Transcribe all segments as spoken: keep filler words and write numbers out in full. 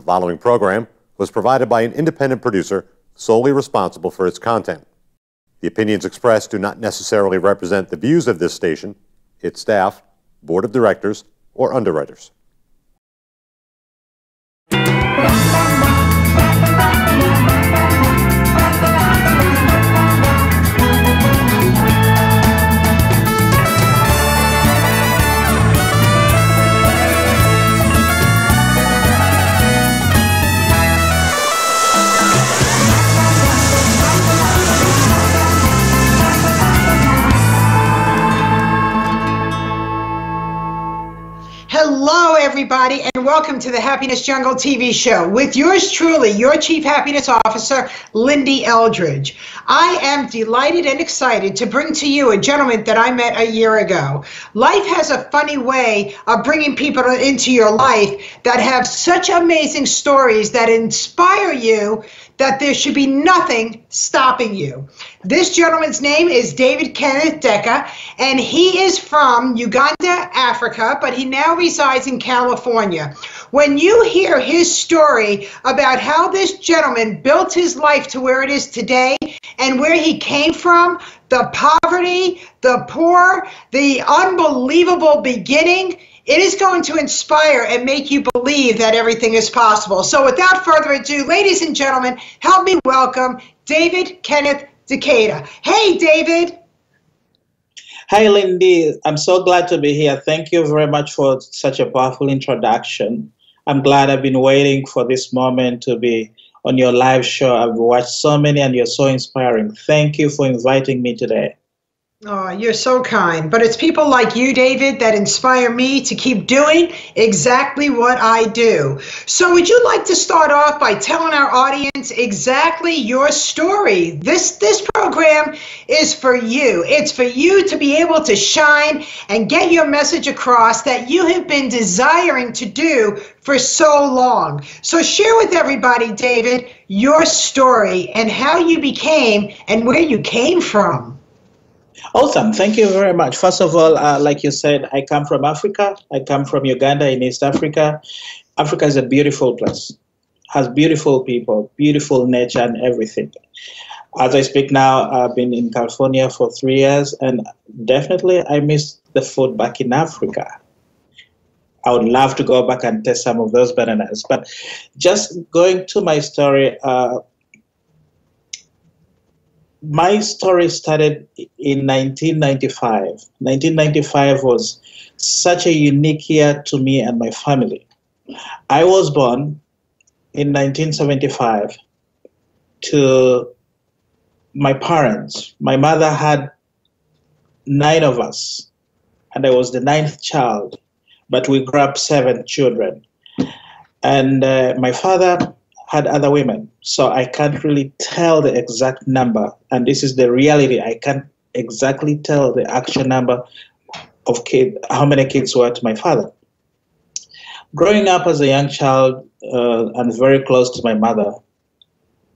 The following program was provided by an independent producer solely responsible for its content. The opinions expressed do not necessarily represent the views of this station, its staff, board of directors, or underwriters. Hello, everybody, and welcome to the Happiness Jungle T V show with yours truly, your Chief Happiness Officer, Lyn-Dee Eldridge. I am delighted and excited to bring to you a gentleman that I met a year ago. Life has a funny way of bringing people into your life that have such amazing stories that inspire you that there should be nothing stopping you. This gentleman's name is David Kenneth Daka, and he is from Uganda, Africa, but he now resides in California. When you hear his story about how this gentleman built his life to where it is today and where he came from, the poverty, the poor, the unbelievable beginning, it is going to inspire and make you believe that everything is possible. So without further ado, ladies and gentlemen, help me welcome David Kenneth Daka. Hey, David. Hi, Lyn-Dee. I'm so glad to be here. Thank you very much for such a powerful introduction. I'm glad I've been waiting for this moment to be on your live show. I've watched so many and you're so inspiring. Thank you for inviting me today. Oh, you're so kind. But it's people like you, David, that inspire me to keep doing exactly what I do. So would you like to start off by telling our audience exactly your story? This, this program is for you. It's for you to be able to shine and get your message across that you have been desiring to do for so long. So share with everybody, David, your story and how you became and where you came from. Awesome. Thank you very much. First of all, uh, like you said, I come from Africa. I come from Uganda in East Africa. Africa is a beautiful place, has beautiful people, beautiful nature and everything. As I speak now, I've been in California for three years and definitely I miss the food back in Africa. I would love to go back and taste some of those bananas. But just going to my story, uh, my story started in nineteen ninety-five. nineteen ninety-five was such a unique year to me and my family. I was born in nineteen seventy-five to my parents. My mother had nine of us, and I was the ninth child, but we grew up seven children. And uh, my father had other women, so I can't really tell the exact number, and this is the reality. I can't exactly tell the actual number of kids, how many kids were to my father. Growing up as a young child uh, and very close to my mother,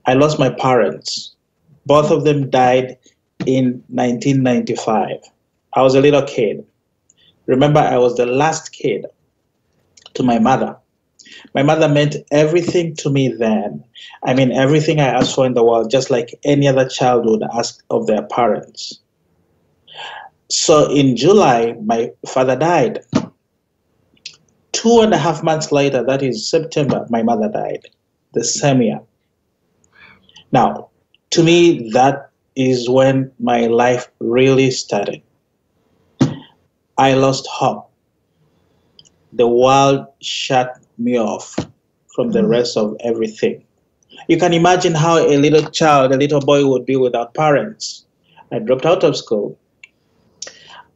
I lost my parents. Both of them died in nineteen ninety-five. I was a little kid. Remember, I was the last kid to my mother. My mother meant everything to me then. I mean, everything I asked for in the world, just like any other child would ask of their parents. So in July, my father died. Two and a half months later, that is September, my mother died, the same year. Now, to me, that is when my life really started. I lost hope. The world shut me off from the rest of everything. You can imagine how a little child, a little boy would be without parents. I dropped out of school.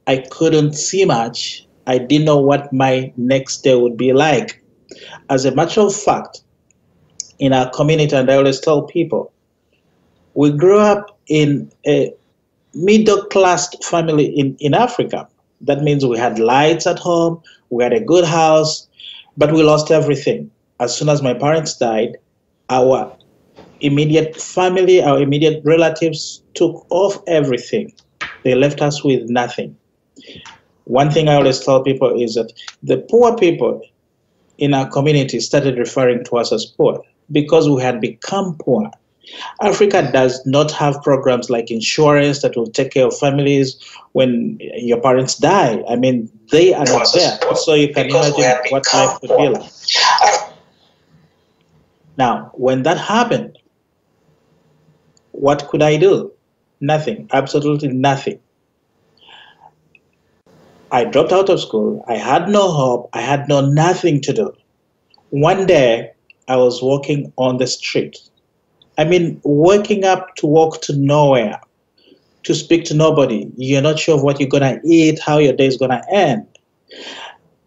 I couldn't see much. I didn't know what my next day would be like. As a matter of fact, in our community, and I always tell people, we grew up in a middle-class family in, in Africa. That means we had lights at home, we had a good house, but we lost everything. As soon as my parents died, our immediate family, our immediate relatives took off everything. They left us with nothing. One thing I always tell people is that the poor people in our community started referring to us as poor because we had become poor. Africa does not have programs like insurance that will take care of families when your parents die. I mean, they are not there. So you can imagine what life would be like. Now, when that happened, what could I do? Nothing, absolutely nothing. I dropped out of school. I had no hope. I had no nothing to do. One day, I was walking on the street. I mean, waking up to walk to nowhere, to speak to nobody. You're not sure of what you're going to eat, how your day is going to end.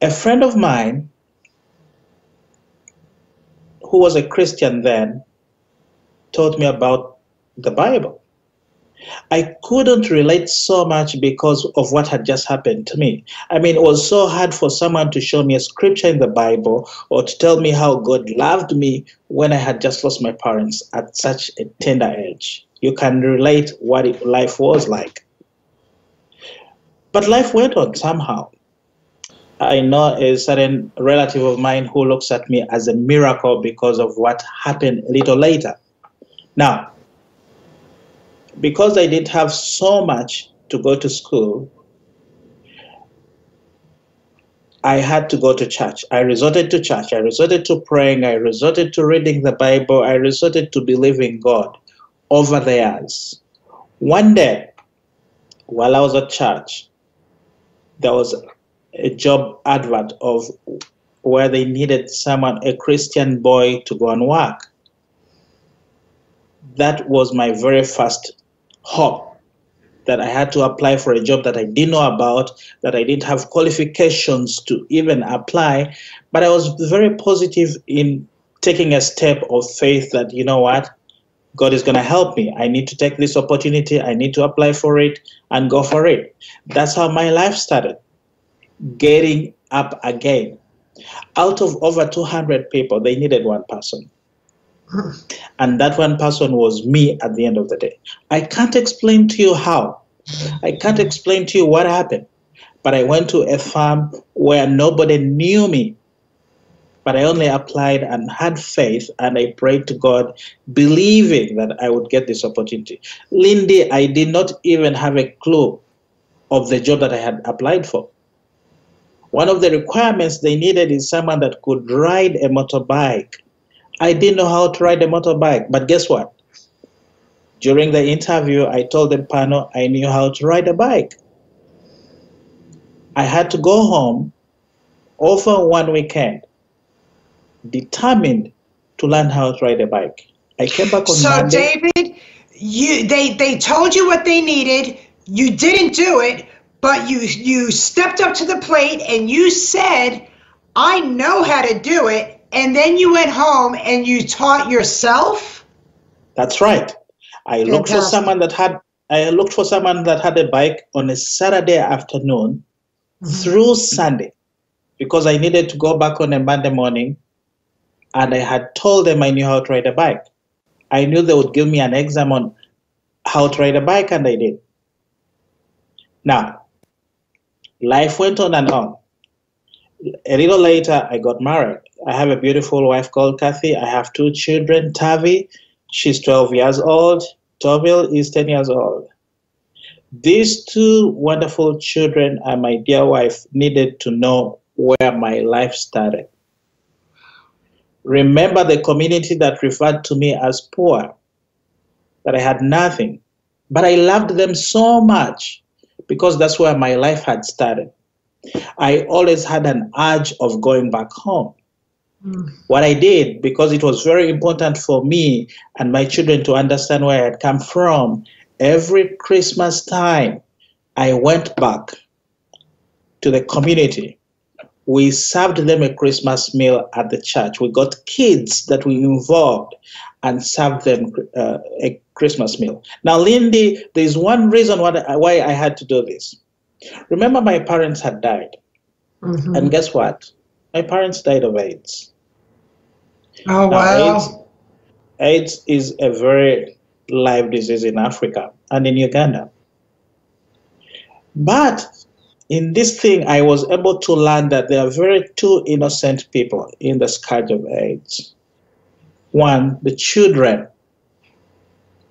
A friend of mine, who was a Christian then, told me about the Bible. I couldn't relate so much because of what had just happened to me. I mean, it was so hard for someone to show me a scripture in the Bible or to tell me how God loved me when I had just lost my parents at such a tender age. You can relate what it, life was like. But life went on somehow. I know a certain relative of mine who looks at me as a miracle because of what happened a little later. Now, because I didn't have so much to go to school, I had to go to church. I resorted to church. I resorted to praying. I resorted to reading the Bible. I resorted to believing God over the years. One day, while I was at church, there was a job advert of where they needed someone, a Christian boy, to go and work. That was my very first hope, that I had to apply for a job that I didn't know about, that I didn't have qualifications to even apply. But I was very positive in taking a step of faith that, you know what, God is going to help me. I need to take this opportunity. I need to apply for it and go for it. That's how my life started, getting up again. Out of over two hundred people, they needed one person. And that one person was me at the end of the day. I can't explain to you how. I can't explain to you what happened. But I went to a farm where nobody knew me. But I only applied and had faith, and I prayed to God, believing that I would get this opportunity. Lyn-Dee, I did not even have a clue of the job that I had applied for. One of the requirements they needed is someone that could ride a motorbike. I didn't know how to ride a motorbike, but guess what? During the interview, I told the panel I knew how to ride a bike. I had to go home over one weekend, determined to learn how to ride a bike. I came back on Monday. So, David, you they they told you what they needed. You didn't do it, but you you stepped up to the plate and you said, "I know how to do it." And then you went home and you taught yourself? That's right. I Fantastic. looked for someone that had I looked for someone that had a bike on a Saturday afternoon mm-hmm. through Sunday, because I needed to go back on a Monday morning, and I had told them I knew how to ride a bike. I knew they would give me an exam on how to ride a bike, and they did. Now, life went on and on. A little later, I got married. I have a beautiful wife called Kathy. I have two children, Tavi. She's twelve years old. Tobil is ten years old. These two wonderful children and my dear wife needed to know where my life started. Remember the community that referred to me as poor, that I had nothing. But I loved them so much because that's where my life had started. I always had an urge of going back home. What I did, because it was very important for me and my children to understand where I had come from, every Christmas time, I went back to the community. We served them a Christmas meal at the church. We got kids that we involved and served them uh, a Christmas meal. Now, Lyn-Dee, there's one reason why I had to do this. Remember, my parents had died. Mm-hmm. And guess what? My parents died of AIDS. Oh, wow. AIDS, AIDS is a very live disease in Africa and in Uganda. But in this thing, I was able to learn that there are very two innocent people in the scourge of AIDS. One, the children.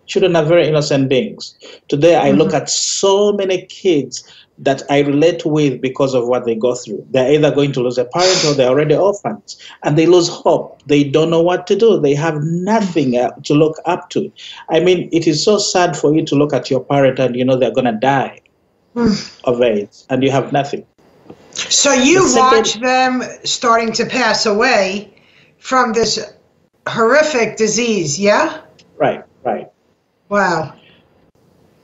Children are very innocent beings. Today, I mm-hmm. look at so many kids that I relate with because of what they go through. They're either going to lose a parent or they're already orphans, and they lose hope. They don't know what to do. They have nothing to look up to. I mean, it is so sad for you to look at your parent and you know they're going to die mm. of AIDS, and you have nothing. So you the watch second, them starting to pass away from this horrific disease, yeah? Right, right. Wow.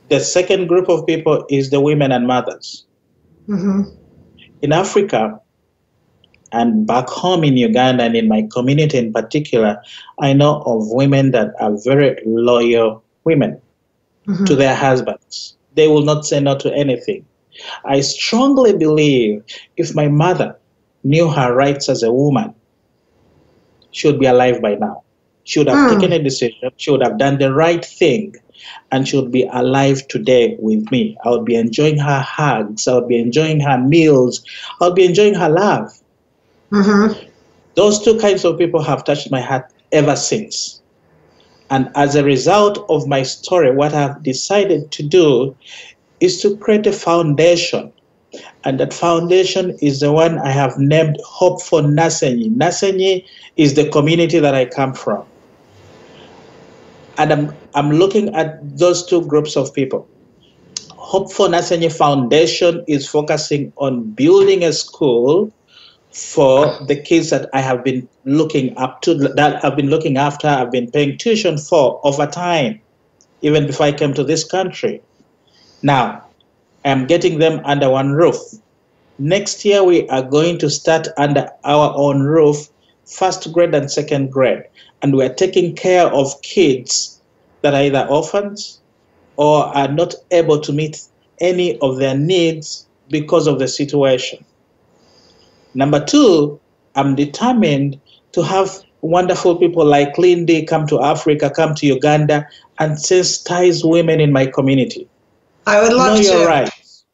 The second group of people is the women and mothers. Mm-hmm. In Africa and back home in Uganda and in my community in particular, I know of women that are very loyal women mm-hmm. to their husbands. They will not say no to anything. I strongly believe if my mother knew her rights as a woman, she would be alive by now. She would have mm. taken a decision. She would have done the right thing. And she would be alive today with me. I would be enjoying her hugs. I would be enjoying her meals. I would be enjoying her love. Mm-hmm. Those two kinds of people have touched my heart ever since. And as a result of my story, what I've decided to do is to create a foundation. And that foundation is the one I have named Hope for Nasenyi. Nasenyi is the community that I come from. And I'm, I'm looking at those two groups of people. Hope for Nasenyi Foundation is focusing on building a school for the kids that I have been looking up to, that I've been looking after, I've been paying tuition for over time, even before I came to this country. Now, I'm getting them under one roof. Next year, we are going to start under our own roof, first grade and second grade. And we're taking care of kids that are either orphans or are not able to meet any of their needs because of the situation. Number two, I'm determined to have wonderful people like Lyn-Dee come to Africa, come to Uganda, and sensitize women in my community. I would love to. Know your rights,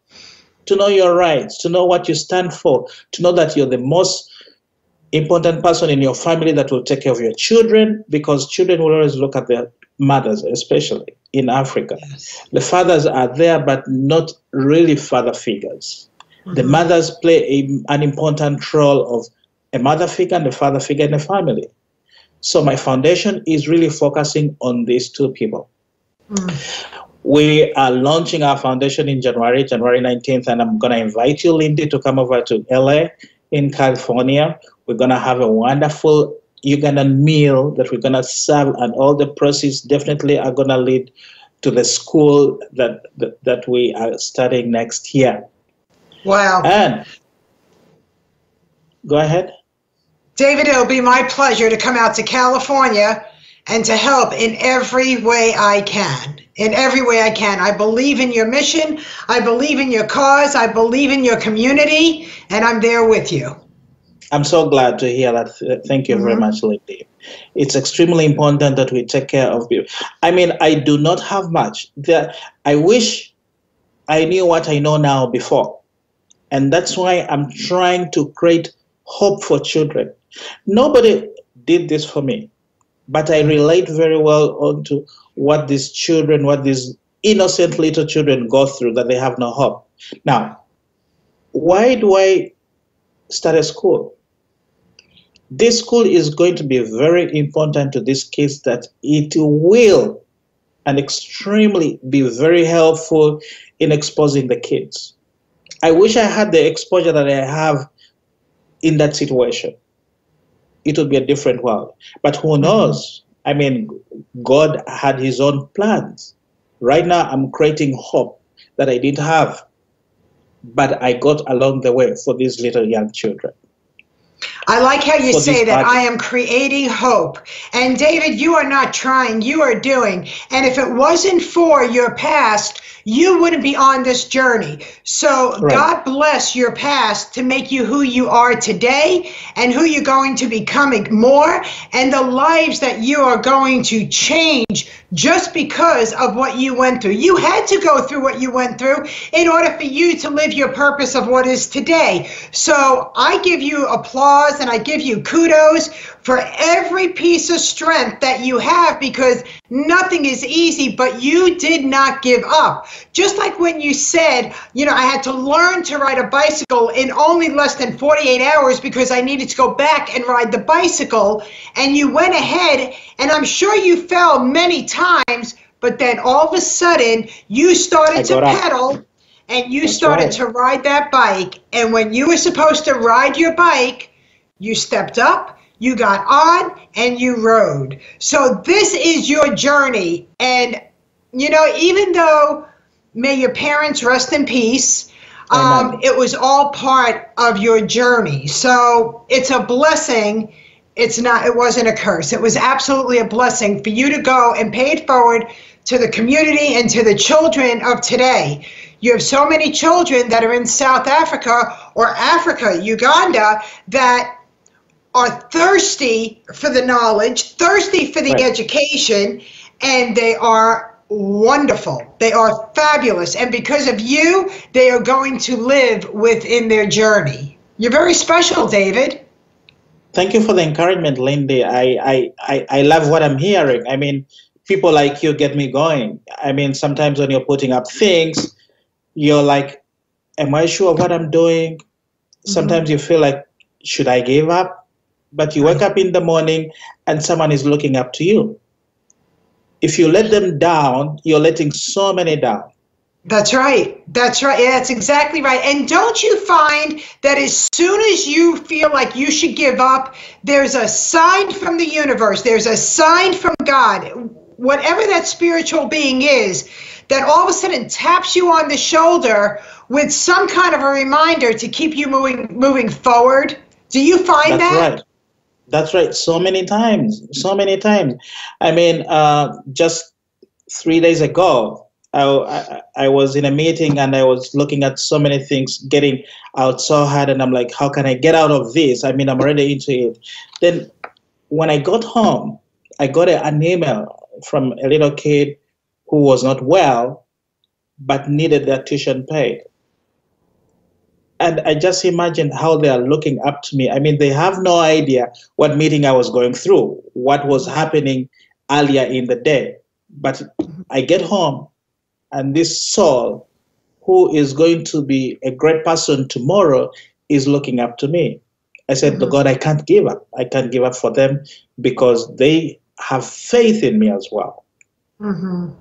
to know your rights, to know what you stand for, to know that you're the most important person in your family that will take care of your children, because children will always look at their mothers, especially in Africa. Yes. The fathers are there, but not really father figures. Mm-hmm. The mothers play a, an important role of a mother figure and a father figure in a family. So my foundation is really focusing on these two people. Mm. We are launching our foundation in January, January nineteenth, and I'm going to invite you, Lyn-Dee, to come over to L A in California. We're going to have a wonderful Ugandan meal that we're going to serve, and all the proceeds definitely are going to lead to the school that, that, that we are starting next year. Wow. And go ahead. David, it'll be my pleasure to come out to California and to help in every way I can. In every way I can. I believe in your mission. I believe in your cause. I believe in your community, and I'm there with you. I'm so glad to hear that. Thank you mm-hmm. very much, Lyn-Dee. It's extremely important that we take care of people. I mean, I do not have much. There, I wish I knew what I know now before. And that's why I'm trying to create hope for children. Nobody did this for me, but I relate very well onto what these children, what these innocent little children go through, that they have no hope. Now, why do I start a school? This school is going to be very important to these kids, that it will and extremely be very helpful in exposing the kids. I wish I had the exposure that I have in that situation. It would be a different world. But who knows? I mean, God had his own plans. Right now, I'm creating hope that I didn't have, but I got along the way for these little young children. I like how you say that. I am creating hope. And David, you are not trying, you are doing. And if it wasn't for your past, you wouldn't be on this journey. So right. God bless your past to make you who you are today and who you're going to become more, and the lives that you are going to change just because of what you went through. You had to go through what you went through in order for you to live your purpose of what is today. So I give you applause and I give you kudos for every piece of strength that you have, because nothing is easy, but you did not give up. Just like when you said, you know, I had to learn to ride a bicycle in only less than forty-eight hours because I needed to go back and ride the bicycle, and you went ahead, and I'm sure you fell many times, but then all of a sudden you started to pedal and you started to ride that bike, and when you were supposed to ride your bike, you stepped up, you got on, and you rode. So this is your journey. And, you know, even though may your parents rest in peace, um, it was all part of your journey. So it's a blessing. It's not, it wasn't a curse. It was absolutely a blessing for you to go and pay it forward to the community and to the children of today. You have so many children that are in South Africa or Africa, Uganda, that are thirsty for the knowledge, thirsty for the right. education, and they are wonderful. They are fabulous. And because of you, they are going to live within their journey. You're very special, David. Thank you for the encouragement, Lyn-Dee. I, I, I, I love what I'm hearing. I mean, people like you get me going. I mean, sometimes when you're putting up things, you're like, am I sure what I'm doing? Sometimes mm-hmm. you feel like, should I give up? But you wake up in the morning and someone is looking up to you. If you let them down, you're letting so many down. That's right. That's right. Yeah, that's exactly right. And don't you find that as soon as you feel like you should give up, there's a sign from the universe, there's a sign from God, whatever that spiritual being is, that all of a sudden taps you on the shoulder with some kind of a reminder to keep you moving, moving forward? Do you find that? That's right. That's right. So many times, so many times. I mean, uh, just three days ago, I, I, I was in a meeting and I was looking at so many things getting out so hard. And I'm like, how can I get out of this? I mean, I'm already into it. Then when I got home, I got a, an email from a little kid who was not well, but needed their tuition paid. And I just imagine how they are looking up to me. I mean, they have no idea what meeting I was going through, what was happening earlier in the day. But I get home and this soul who is going to be a great person tomorrow is looking up to me. I said, mm-hmm. God, I can't give up. I can't give up for them because they have faith in me as well. Mm-hmm.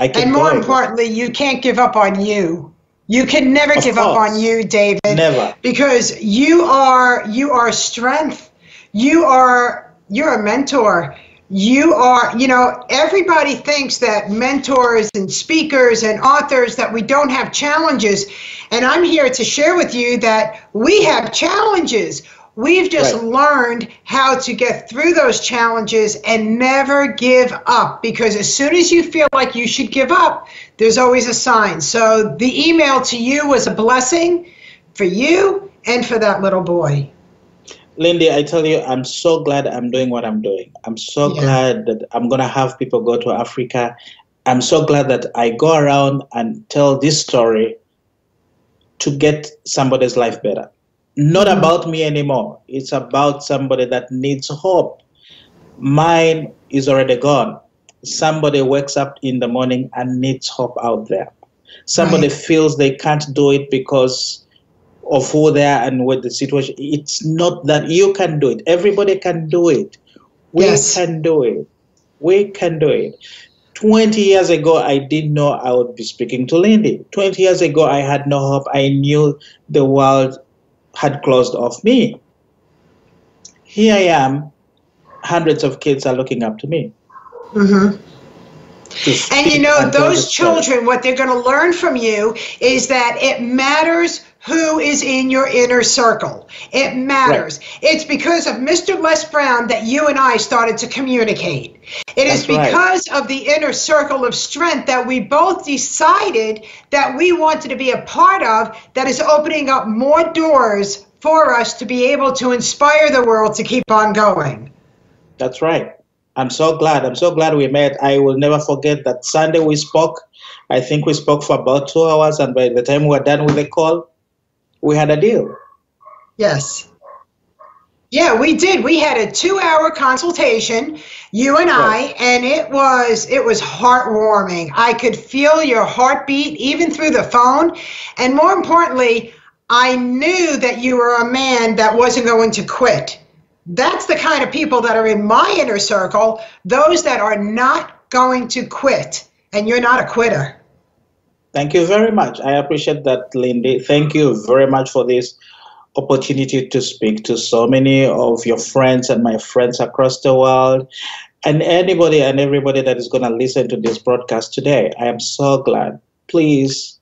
I can and more importantly, you can't give up on you. You can never of give course. Up on you, David. Never. Because you are you are strength. You are you're a mentor. You are, you know, everybody thinks that mentors and speakers and authors that we don't have challenges. And I'm here to share with you that we have challenges. We've just right. learned how to get through those challenges and never give up, because as soon as you feel like you should give up, there's always a sign. So the email to you was a blessing for you and for that little boy. Lyn-Dee, I tell you, I'm so glad I'm doing what I'm doing. I'm so yeah. glad that I'm going to have people go to Africa. I'm so glad that I go around and tell this story to get somebody's life better. Not mm-hmm. about me anymore. It's about somebody that needs hope. Mine is already gone. Somebody wakes up in the morning and needs hope out there. Somebody right. feels they can't do it because of who they are and with the situation. It's not that you can do it. Everybody can do it. We yes. can do it. We can do it. twenty years ago, I didn't know I would be speaking to Lyn-Dee. twenty years ago, I had no hope. I knew the world had closed off me. Here I am. Hundreds of kids are looking up to me. Mm-hmm. And you know, those children, what they're going to learn from you is that it matters who is in your inner circle. It matters. Right. It's because of Mister Les Brown that you and I started to communicate. It That's is because right. of the inner circle of strength that we both decided that we wanted to be a part of, that is opening up more doors for us to be able to inspire the world to keep on going. That's right. I'm so glad. I'm so glad we met. I will never forget that Sunday we spoke. I think we spoke for about two hours, and by the time we were done with the call, we had a deal. Yes. Yeah, we did. We had a two-hour consultation, you and I, and it was it was heartwarming. I could feel your heartbeat even through the phone, and more importantly, I knew that you were a man that wasn't going to quit. That's the kind of people that are in my inner circle, those that are not going to quit, and you're not a quitter. Thank you very much. I appreciate that, Lyn-Dee. Thank you very much for this opportunity to speak to so many of your friends and my friends across the world, and anybody and everybody that is going to listen to this broadcast today. I am so glad. Please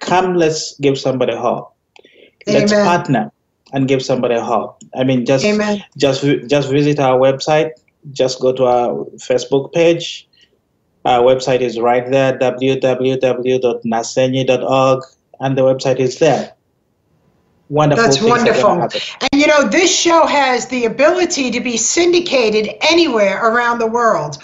come, let's give somebody hope. Amen. Let's partner and give somebody hope. I mean, just Amen. just just visit our website. Just go to our Facebook page. Our website is right there, w w w dot nasenyi dot org, and the website is there. Wonderful. That's wonderful. And you know, this show has the ability to be syndicated anywhere around the world.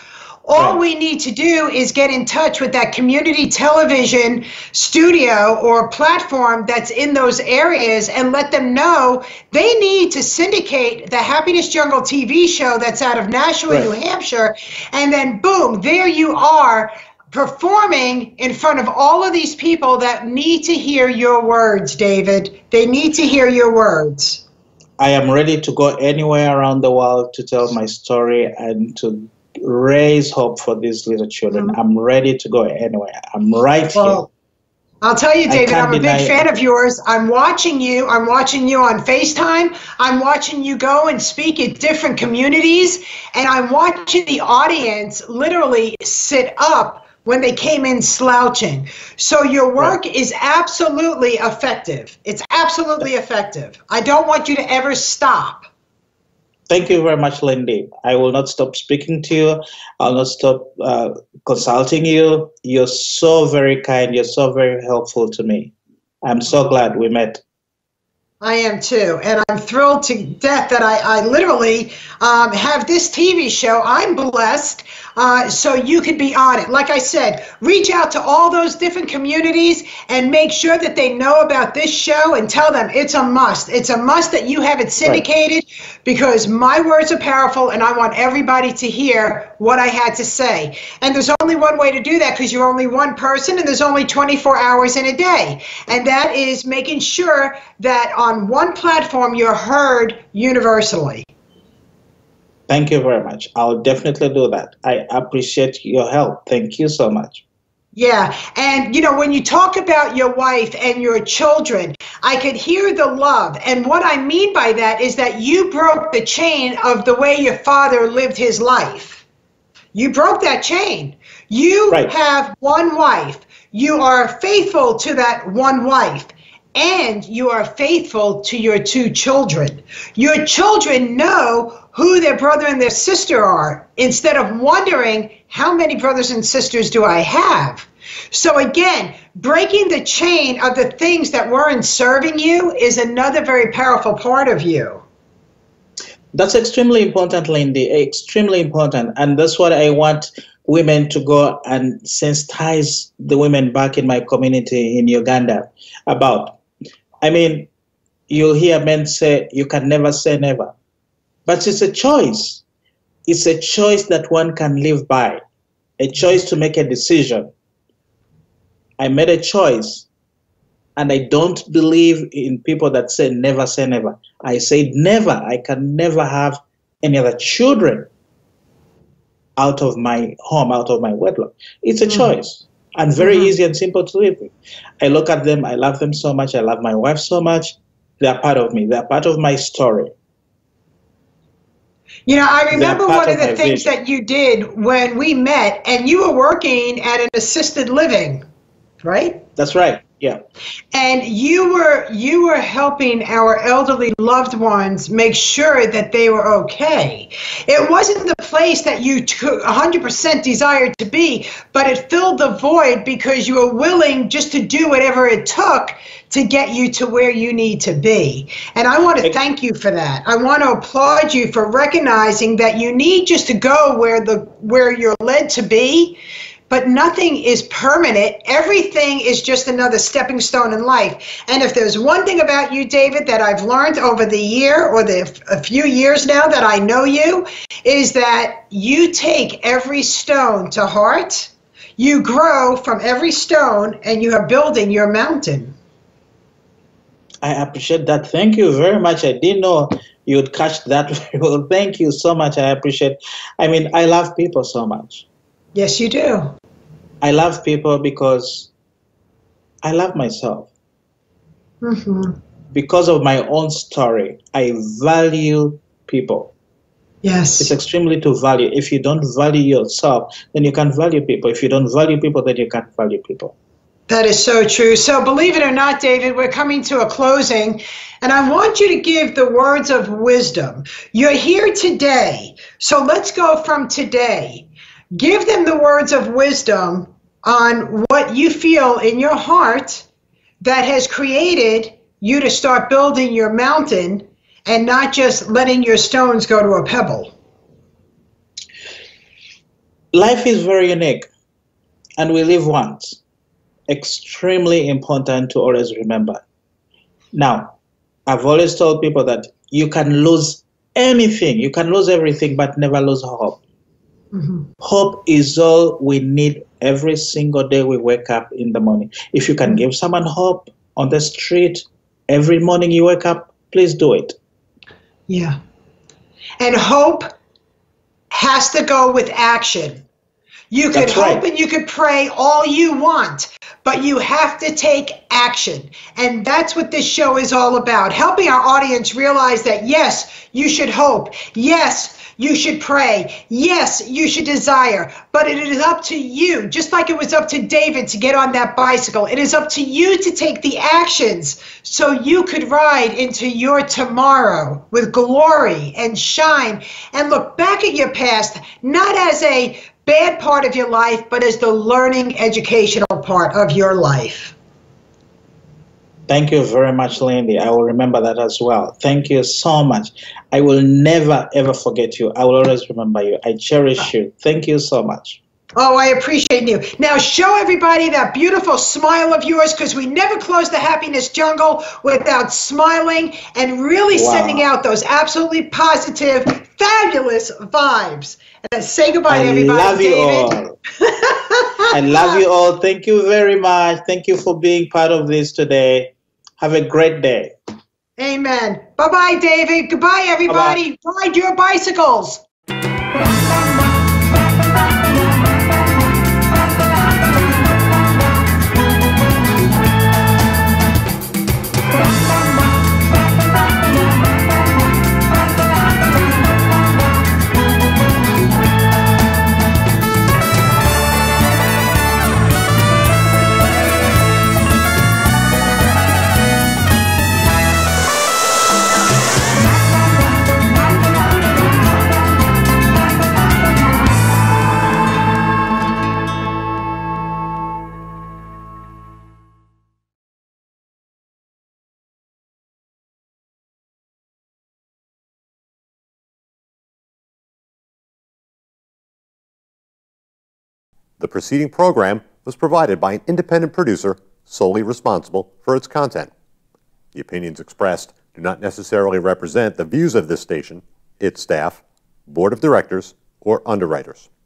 All right. we need to do is get in touch with that community television studio or platform that's in those areas and let them know they need to syndicate the Happiness Jungle T V show that's out of Nashua, right. New Hampshire, and then boom, there you are, performing in front of all of these people that need to hear your words, David. They need to hear your words. I am ready to go anywhere around the world to tell my story and to raise hope for these little children. Mm-hmm. I'm ready to go anywhere. I'm right well, here. I'll tell you, David, I'm a big fan it. of yours. I'm watching you. I'm watching you on FaceTime. I'm watching you go and speak at different communities. And I'm watching the audience literally sit up when they came in slouching. So your work right. is absolutely effective. It's absolutely effective. I don't want you to ever stop. Thank you very much, Lyn-Dee. I will not stop speaking to you. I'll not stop uh, consulting you. You're so very kind. You're so very helpful to me. I'm so glad we met. I am too, and I'm thrilled to death that I, I literally um, have this T V show. I'm blessed, uh, so you could be on it. Like I said, reach out to all those different communities and make sure that they know about this show and tell them it's a must. It's a must that you have it syndicated right. because my words are powerful, and I want everybody to hear what I had to say. And there's only one way to do that because you're only one person, and there's only twenty-four hours in a day, and that is making sure that on On one platform you're heard universally. Thank you very much. I'll definitely do that. I appreciate your help. Thank you so much. Yeah, and you know, when you talk about your wife and your children, I could hear the love, and what I mean by that is that you broke the chain of the way your father lived his life. You broke that chain. You right. have one wife. You are faithful to that one wife. And you are faithful to your two children. Your children know who their brother and their sister are, instead of wondering, how many brothers and sisters do I have? So again, breaking the chain of the things that weren't serving you is another very powerful part of you. That's extremely important, Lyn-Dee, extremely important. And that's what I want women to go and sensitize the women back in my community in Uganda about. I mean, you'll hear men say, you can never say never. But it's a choice. It's a choice that one can live by, a choice to make a decision. I made a choice, and I don't believe in people that say never say never. I said never. I can never have any other children out of my home, out of my wedlock. It's a mm-hmm. choice, and very mm-hmm. easy and simple to live with. I look at them, I love them so much, I love my wife so much. They're part of me, they're part of my story. You know, I remember one of, of the things vision. that you did when we met, and you were working at an assisted living, right? That's right. Yeah. And you were you were helping our elderly loved ones make sure that they were okay. It wasn't the place that you one hundred percent desired to be, but it filled the void because you were willing just to do whatever it took to get you to where you need to be. And I want to thank you for that. I want to applaud you for recognizing that you need just to go where the where you're led to be. But nothing is permanent. Everything is just another stepping stone in life. And if there's one thing about you, David, that I've learned over the year or the a few years now that I know you, is that you take every stone to heart. You grow from every stone, and you are building your mountain. I appreciate that. Thank you very much. I didn't know you would catch that very well. Thank you so much. I appreciate. I mean, I love people so much. Yes, you do. I love people because I love myself. Mm-hmm. Because of my own story, I value people. Yes. It's extremely to value. If you don't value yourself, then you can't value people. If you don't value people, then you can't value people. That is so true. So believe it or not, David, we're coming to a closing, and I want you to give the words of wisdom. You're here today, so let's go from today. Give them the words of wisdom on what you feel in your heart that has created you to start building your mountain and not just letting your stones go to a pebble. Life is very unique, and we live once. Extremely important to always remember. Now, I've always told people that you can lose anything, you can lose everything, but never lose hope. Mm-hmm. Hope is all we need every single day we wake up in the morning. If you can give someone hope on the street every morning you wake up, please do it. Yeah. And hope has to go with action. You could hope and you could pray all you want, but you have to take action. And that's what this show is all about, helping our audience realize that, yes, you should hope. Yes, you should pray. Yes, you should desire. But it is up to you, just like it was up to David to get on that bicycle. It is up to you to take the actions so you could ride into your tomorrow with glory and shine and look back at your past, not as a bad part of your life, but as the learning, educational part of your life. Thank you very much, Lyn-Dee. I will remember that as well. Thank you so much. I will never, ever forget you. I will always remember you. I cherish you. Thank you so much. Oh, I appreciate you. Now show everybody that beautiful smile of yours, because we never close the Happiness Jungle without smiling and really wow. sending out those absolutely positive, fabulous vibes. And say goodbye I to everybody, love you David. All. I love you all. Thank you very much. Thank you for being part of this today. Have a great day. Amen. Bye-bye, David. Goodbye, everybody. Bye-bye. Ride your bicycles. The preceding program was provided by an independent producer solely responsible for its content. The opinions expressed do not necessarily represent the views of this station, its staff, board of directors, or underwriters.